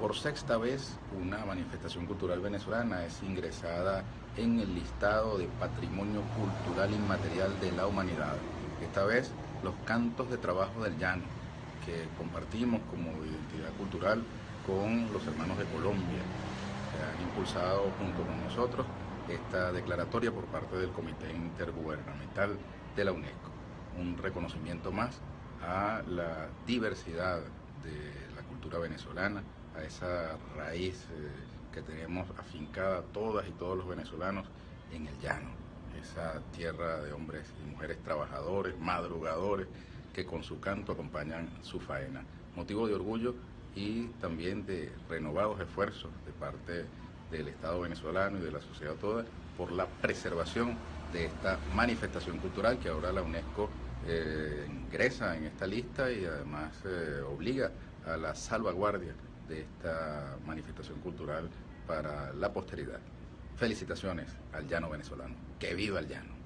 Por sexta vez, una manifestación cultural venezolana es ingresada en el listado de Patrimonio Cultural Inmaterial de la Humanidad. Esta vez, los cantos de trabajo del llano, que compartimos como identidad cultural con los hermanos de Colombia, que han impulsado junto con nosotros esta declaratoria por parte del Comité Intergubernamental de la UNESCO. Un reconocimiento más a la diversidad de la cultura venezolana, a esa raíz que tenemos afincada todas y todos los venezolanos en el llano, esa tierra de hombres y mujeres trabajadores, madrugadores, que con su canto acompañan su faena. Motivo de orgullo y también de renovados esfuerzos de parte del Estado venezolano y de la sociedad toda por la preservación de esta manifestación cultural que ahora la UNESCO ingresa en esta lista y además obliga a la salvaguardia de esta manifestación cultural para la posteridad. Felicitaciones al llano venezolano. ¡Que viva el llano!